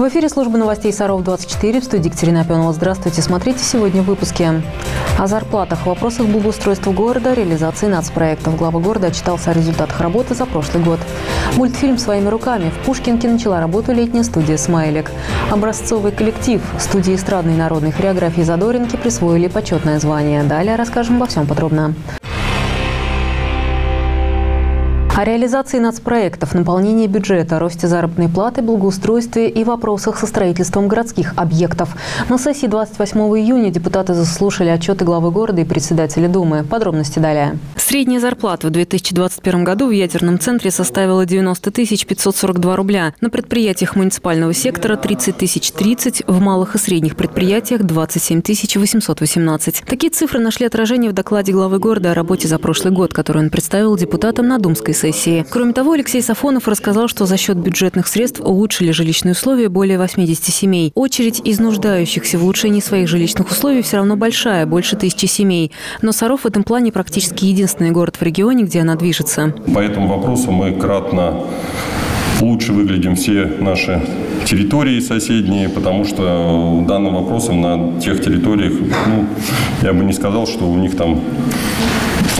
В эфире служба новостей «Саров-24», в студии Екатерина Опенова. Здравствуйте. Смотрите сегодня в выпуске. О зарплатах, вопросах благоустройства города, реализации нацпроектов. Глава города отчитался о результатах работы за прошлый год. Мультфильм «Своими руками». В Пушкинке начала работу летняя студия «Смайлик». Образцовый коллектив студии эстрадной и народной хореографии «Задоринки» присвоили почетное звание. Далее расскажем обо всем подробно. О реализации нацпроектов, наполнении бюджета, росте заработной платы, благоустройстве и вопросах со строительством городских объектов. На сессии 28 июня депутаты заслушали отчеты главы города и председателя Думы. Подробности далее. Средняя зарплата в 2021 году в ядерном центре составила 90 542 рубля. На предприятиях муниципального сектора – 30 030, в малых и средних предприятиях – 27 818. Такие цифры нашли отражение в докладе главы города о работе за прошлый год, который он представил депутатам на думской сессии. Кроме того, Алексей Сафонов рассказал, что за счет бюджетных средств улучшили жилищные условия более 80 семей. Очередь из нуждающихся в улучшении своих жилищных условий все равно большая, больше 1000 семей. Но Саров в этом плане практически единственный город в регионе, где она движется. По этому вопросу мы кратно лучше выглядим все наши территории соседние, потому что данным вопросом на тех территориях, я бы не сказал, что у них там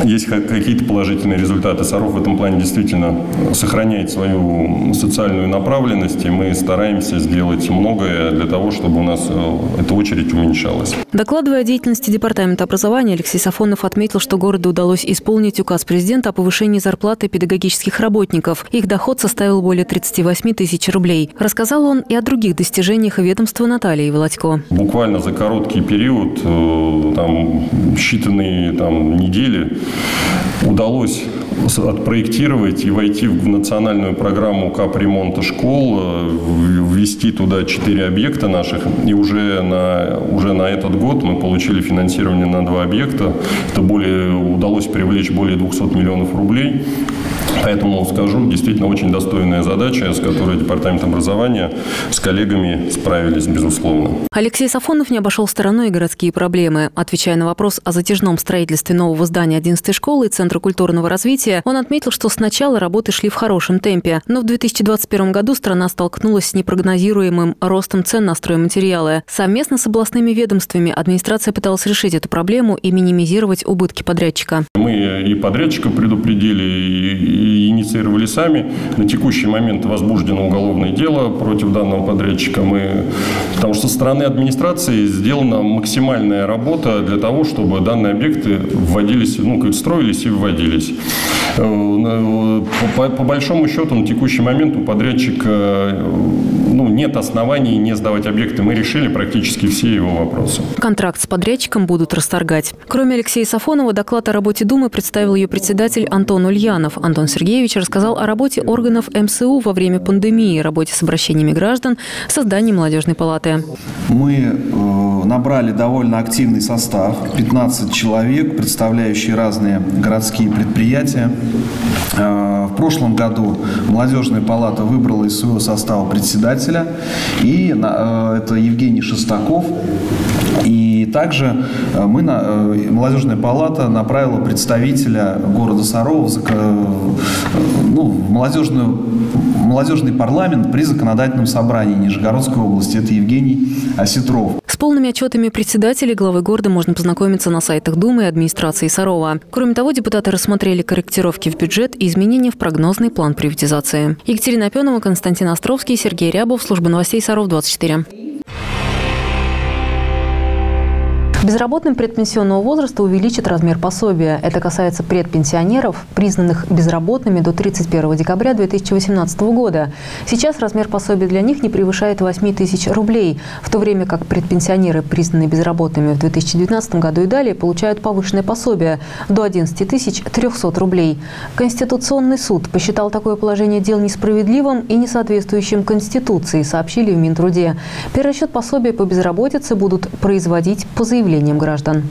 есть какие-то положительные результаты. Саров в этом плане действительно сохраняет свою социальную направленность, и мы стараемся сделать многое для того, чтобы у нас эта очередь уменьшалась. Докладывая о деятельности Департамента образования, Алексей Сафонов отметил, что городу удалось исполнить указ президента о повышении зарплаты педагогических работников. Их доход составил более 38 тысяч рублей. Рассказал он и о других достижениях ведомства Натальи Володько. Буквально за короткий период, считанные недели, удалось отпроектировать и войти в национальную программу капремонта школ, ввести туда 4 объекта наших. И уже на этот год мы получили финансирование на 2 объекта. Это удалось привлечь более 200 миллионов рублей. Поэтому скажу, действительно очень достойная задача, с которой Департамент образования с коллегами справились, безусловно. Алексей Сафонов не обошел стороной и городские проблемы. Отвечая на вопрос о затяжном строительстве нового здания 11-й школы и Центра культурного развития, он отметил, что сначала работы шли в хорошем темпе. Но в 2021 году страна столкнулась с непрогнозируемым ростом цен на стройматериалы. Совместно с областными ведомствами администрация пыталась решить эту проблему и минимизировать убытки подрядчика. Мы и подрядчика предупредили, и инициировали сами. На текущий момент возбуждено уголовное дело против данного подрядчика. Потому что со стороны администрации сделана максимальная работа для того, чтобы данные объекты вводились, строились и вводились. По большому счету на текущий момент у подрядчика нет оснований не сдавать объекты. Мы решили практически все его вопросы. Контракт с подрядчиком будут расторгать. Кроме Алексея Сафонова, доклад о работе Думы представил ее председатель Антон Ульянов. Антон Сергеевич рассказал о работе органов МСУ во время пандемии, работе с обращениями граждан, создании молодежной палаты. Мы набрали довольно активный состав, 15 человек, представляющие разные городские предприятия. В прошлом году молодежная палата выбрала из своего состава председателя, и это Евгений Шестаков. И также молодежная палата направила представителя города Сарова в молодежный парламент при законодательном собрании Нижегородской области. Это Евгений Осетров. С полными отчетами председателей главы города можно познакомиться на сайтах Думы и администрации Сарова. Кроме того, депутаты рассмотрели корректировки в бюджет и изменения в прогнозный план приватизации. Екатерина Опенова, Константин Островский, Сергей Рябов, служба новостей «Саров-24». Безработным предпенсионного возраста увеличат размер пособия. Это касается предпенсионеров, признанных безработными до 31 декабря 2018 года. Сейчас размер пособия для них не превышает 8 тысяч рублей, в то время как предпенсионеры, признанные безработными в 2019 году и далее, получают повышенное пособие до 11 300 рублей. Конституционный суд посчитал такое положение дел несправедливым и несоответствующим Конституции, сообщили в Минтруде. Перерасчет пособия по безработице будут производить по заявлению граждан.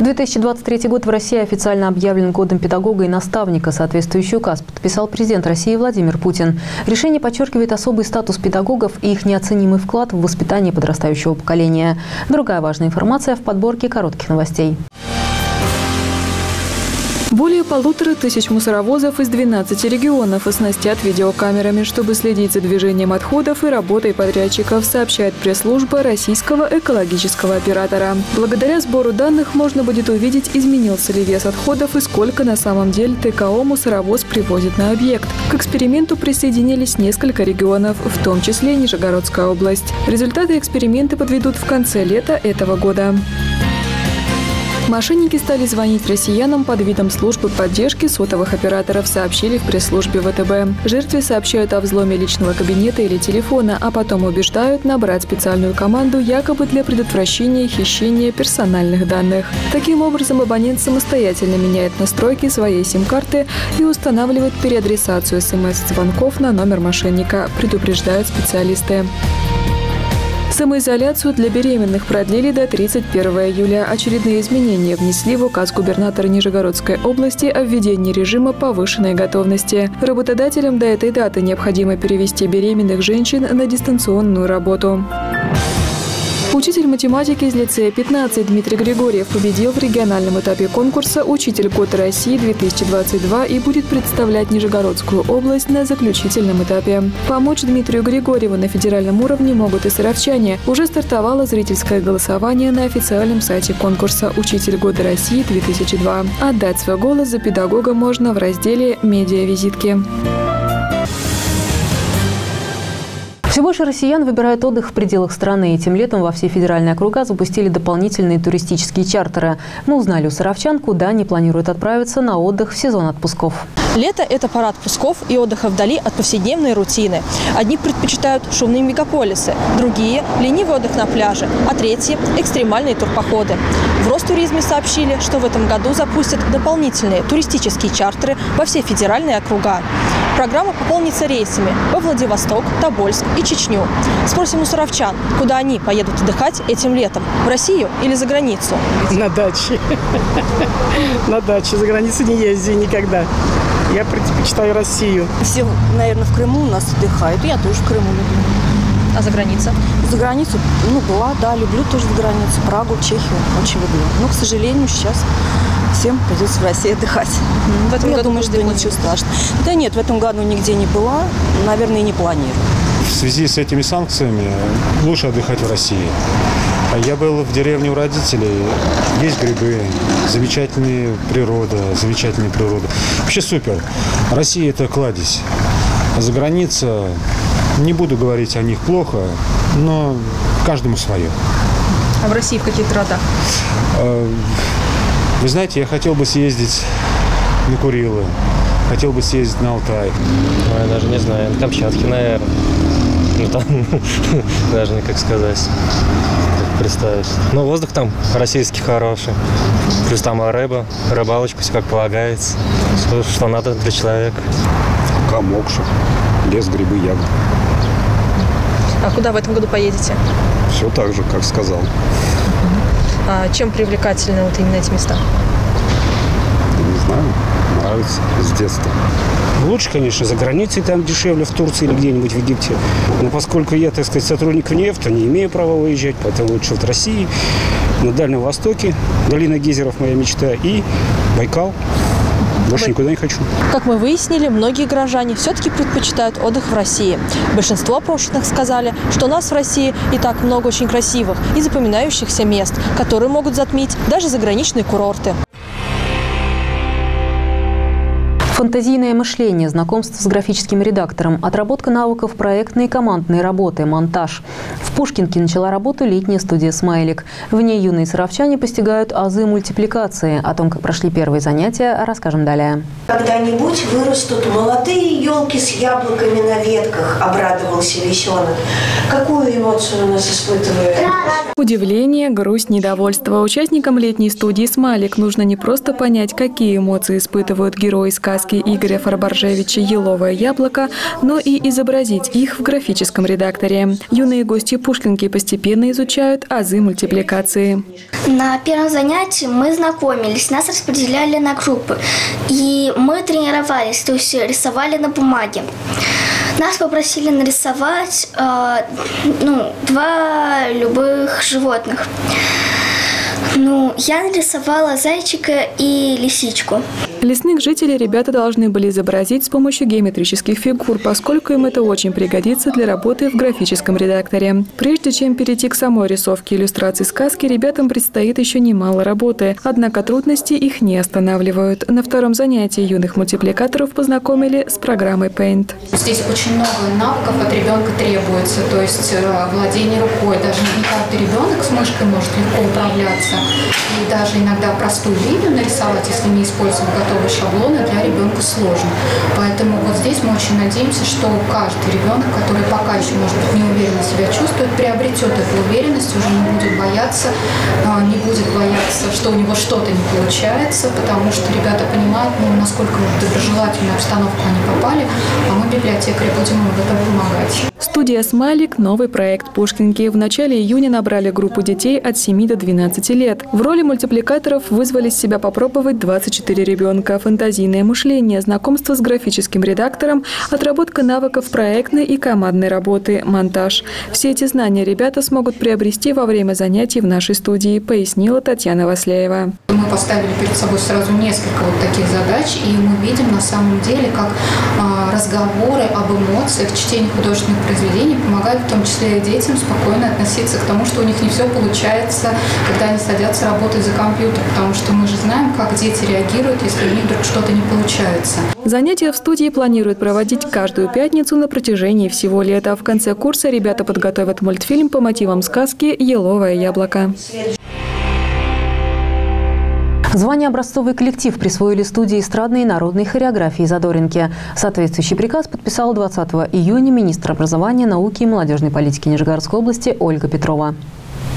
2023 год в России официально объявлен годом педагога и наставника. Соответствующий указ подписал президент России Владимир Путин. Решение подчеркивает особый статус педагогов и их неоценимый вклад в воспитание подрастающего поколения. Другая важная информация в подборке коротких новостей. Более 1500 мусоровозов из 12 регионов оснастят видеокамерами, чтобы следить за движением отходов и работой подрядчиков, сообщает пресс-служба российского экологического оператора. Благодаря сбору данных можно будет увидеть, изменился ли вес отходов и сколько на самом деле ТКО мусоровоз привозит на объект. К эксперименту присоединились несколько регионов, в том числе Нижегородская область. Результаты эксперимента подведут в конце лета этого года. Мошенники стали звонить россиянам под видом службы поддержки сотовых операторов, сообщили в пресс-службе ВТБ. Жертве сообщают о взломе личного кабинета или телефона, а потом убеждают набрать специальную команду якобы для предотвращения хищения персональных данных. Таким образом, абонент самостоятельно меняет настройки своей сим-карты и устанавливает переадресацию смс-звонков на номер мошенника, предупреждают специалисты. Самоизоляцию для беременных продлили до 31 июля. Очередные изменения внесли в указ губернатора Нижегородской области о введении режима повышенной готовности. Работодателям до этой даты необходимо перевести беременных женщин на дистанционную работу. Учитель математики из лицея 15 Дмитрий Григорьев победил в региональном этапе конкурса «Учитель года России 2022» и будет представлять Нижегородскую область на заключительном этапе. Помочь Дмитрию Григорьеву на федеральном уровне могут и саровчане. Уже стартовало зрительское голосование на официальном сайте конкурса «Учитель года России 2022». Отдать свой голос за педагога можно в разделе «Медиавизитки». Все больше россиян выбирают отдых в пределах страны. Этим летом во все федеральные округа запустили дополнительные туристические чартеры. Мы узнали у саровчан, куда они планируют отправиться на отдых в сезон отпусков. Лето – это пора отпусков и отдыха вдали от повседневной рутины. Одни предпочитают шумные мегаполисы, другие – ленивый отдых на пляже, а третьи – экстремальные турпоходы. В Ростуризме сообщили, что в этом году запустят дополнительные туристические чартеры во все федеральные округа. Программа пополнится рейсами во Владивосток, Тобольск и Чечню. Спросим у саровчан, куда они поедут отдыхать этим летом – в Россию или за границу? На даче. На даче. За границу не езжу никогда. Я предпочитаю Россию. Все, наверное, в Крыму у нас отдыхают. Я тоже в Крыму люблю. А за граница? За границу, ну, была, да, люблю тоже за границу. Прагу, Чехию очень люблю. Но, к сожалению, сейчас всем придется в России отдыхать. В этом году, я думаю, что ничего страшного. Да нет, в этом году нигде не была, наверное, и не планирую. В связи с этими санкциями лучше отдыхать в России. Я был в деревне у родителей, есть грибы, замечательная природа, замечательная природа. Вообще супер. Россия – это кладезь. А за граница, не буду говорить о них плохо, но каждому свое. А в России в каких городах? Вы знаете, я хотел бы съездить на Курилы, хотел бы съездить на Алтай. Я даже не знаю, на Камчатке, наверное. Ну там, даже не как сказать, как представить. Но воздух там российский хороший, плюс там рыба, рыбалочка, все как полагается, что надо для человека. Камокша, лес, грибы, ягоды. А куда в этом году поедете? Все так же, как сказал. А чем привлекательны вот именно эти места? Я не знаю, нравится с детства. Лучше, конечно, за границей, там дешевле, в Турции или где-нибудь в Египте. Но поскольку я, так сказать, сотрудник НЕФТа, не имею права выезжать, поэтому лучше в России, на Дальнем Востоке, долина гейзеров моя мечта, и Байкал. Больше никуда не хочу. Как мы выяснили, многие горожане все-таки предпочитают отдых в России. Большинство опрошенных сказали, что у нас в России и так много очень красивых и запоминающихся мест, которые могут затмить даже заграничные курорты. Фантазийное мышление, знакомство с графическим редактором, отработка навыков проектной и командной работы, монтаж. В Пушкинке начала работу летняя студия «Смайлик». В ней юные саровчане постигают азы мультипликации. О том, как прошли первые занятия, расскажем далее. Когда-нибудь вырастут молодые елки с яблоками на ветках, обрадовался лисенок. Какую эмоцию у нас испытывает? Удивление, грусть, недовольство. Участникам летней студии «Смайлик» нужно не просто понять, какие эмоции испытывают герои сказки Игоря Фараборжевича «Еловое яблоко», но и изобразить их в графическом редакторе. Юные гости Пушкинки постепенно изучают азы мультипликации. На первом занятии мы знакомились, нас распределяли на группы. И мы тренировались, то есть рисовали на бумаге. Нас попросили нарисовать два любых животных. Ну, я нарисовала зайчика и лисичку. Лесных жителей ребята должны были изобразить с помощью геометрических фигур, поскольку им это очень пригодится для работы в графическом редакторе. Прежде чем перейти к самой рисовке иллюстраций сказки, ребятам предстоит еще немало работы. Однако трудности их не останавливают. На втором занятии юных мультипликаторов познакомили с программой Paint. Здесь очень много навыков от ребенка требуется, то есть владение рукой. Даже не каждый ребенок с мышкой может легко управляться. И даже иногда простую линию нарисовать, если не использовать готовые шаблоны, для ребенка сложно. Поэтому вот здесь мы очень надеемся, что каждый ребенок, который пока еще, может быть, неуверенно себя чувствует, приобретет эту уверенность, уже не будет бояться, что у него что-то не получается, потому что ребята понимают, ну, насколько в доброжелательную обстановку они попали, а мы, библиотекари, будем им в этом помогать. Студия «Смайлик» – новый проект Пушкинки. В начале июня набрали группу детей от 7 до 12 лет. В роли мультипликаторов вызвали себя попробовать 24 ребенка. Фантазийное мышление, знакомство с графическим редактором, отработка навыков проектной и командной работы, монтаж. Все эти знания ребята смогут приобрести во время занятий в нашей студии, пояснила Татьяна Васляева. Мы поставили перед собой сразу несколько вот таких задач, и мы видим на самом деле, как разговоры об эмоциях, чтение художественных произведений помогают в том числе и детям спокойно относиться к тому, что у них не все получается, когда они садятся работать за компьютер, потому что мы же знаем, как дети реагируют, если у них вдруг что-то не получается. Занятия в студии планируют проводить каждую пятницу на протяжении всего лета. В конце курса ребята подготовят мультфильм по мотивам сказки «Еловое яблоко». Звание «Образцовый коллектив» присвоили студии эстрадной и народной хореографии «Задоринки». Соответствующий приказ подписала 20 июня министр образования, науки и молодежной политики Нижегородской области Ольга Петрова.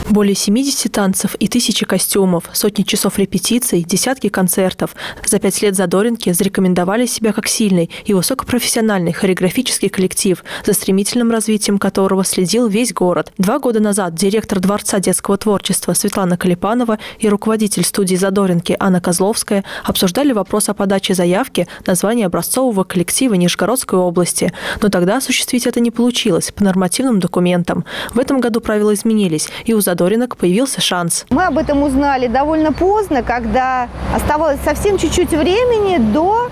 Более 70 танцев и 1000 костюмов, сотни часов репетиций, десятки концертов. За 5 лет «Задоринки» зарекомендовали себя как сильный и высокопрофессиональный хореографический коллектив, за стремительным развитием которого следил весь город. 2 года назад директор Дворца детского творчества Светлана Калипанова и руководитель студии «Задоринки» Анна Козловская обсуждали вопрос о подаче заявки на звание образцового коллектива Нижегородской области. Но тогда осуществить это не получилось по нормативным документам. В этом году правила изменились, и у «Задоринок» появился шанс. Мы об этом узнали довольно поздно, когда оставалось совсем чуть-чуть времени до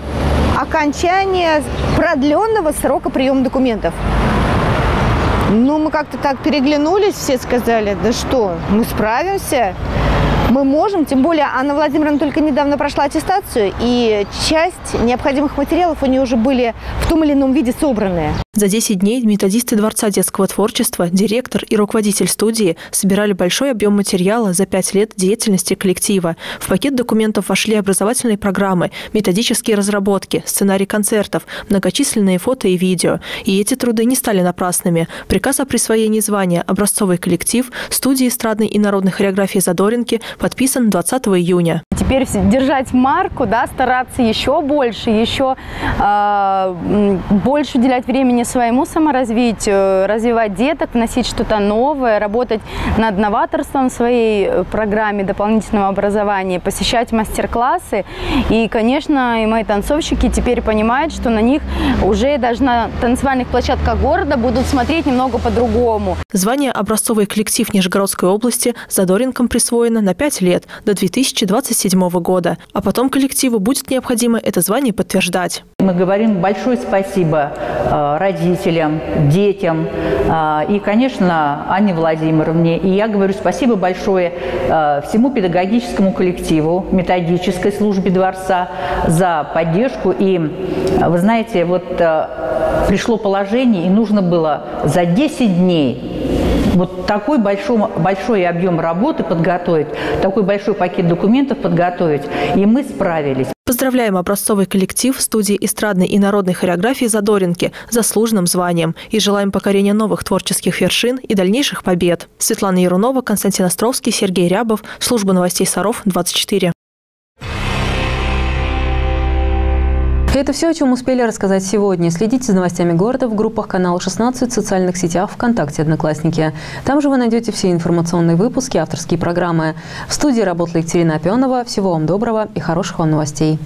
окончания продленного срока приема документов. Ну, мы как-то так переглянулись, все сказали, да что, мы справимся, мы можем. Тем более Анна Владимировна только недавно прошла аттестацию, и часть необходимых материалов у нее уже были в том или ином виде собраны. За 10 дней методисты Дворца детского творчества, директор и руководитель студии собирали большой объем материала за 5 лет деятельности коллектива. В пакет документов вошли образовательные программы, методические разработки, сценарий концертов, многочисленные фото и видео. И эти труды не стали напрасными. Приказ о присвоении звания «Образцовый коллектив» студии эстрадной и народной хореографии «Задоринки» подписан 20 июня. Теперь держать марку, да, стараться еще больше, больше уделять времени своему саморазвитию, развивать деток, вносить что-то новое, работать над новаторством в своей программе дополнительного образования, посещать мастер-классы. И, конечно, и мои танцовщики теперь понимают, что на них уже даже на танцевальных площадках города будут смотреть немного по-другому. Звание «Образцовый коллектив Нижегородской области» Задоринкам присвоено на 5 лет, до 2027 года. А потом коллективу будет необходимо это звание подтверждать. Мы говорим большое спасибо родителям, детям и, конечно, Анне Владимировне. И я говорю спасибо большое всему педагогическому коллективу, методической службе Дворца за поддержку. И, вы знаете, вот пришло положение, и нужно было за 10 дней вот такой большой объем работы подготовить, такой большой пакет документов подготовить, и мы справились. Поздравляем образцовый коллектив студии эстрадной и народной хореографии «Задоринки» с заслуженным званием и желаем покорения новых творческих вершин и дальнейших побед. Светлана Ярунова, Константин Островский, Сергей Рябов. Служба новостей «Саров-24». Это все, о чем успели рассказать сегодня. Следите за новостями города в группах канала 16 в социальных сетях ВКонтакте «Одноклассники». Там же вы найдете все информационные выпуски, авторские программы. В студии работала Екатерина Опенова. Всего вам доброго и хороших вам новостей.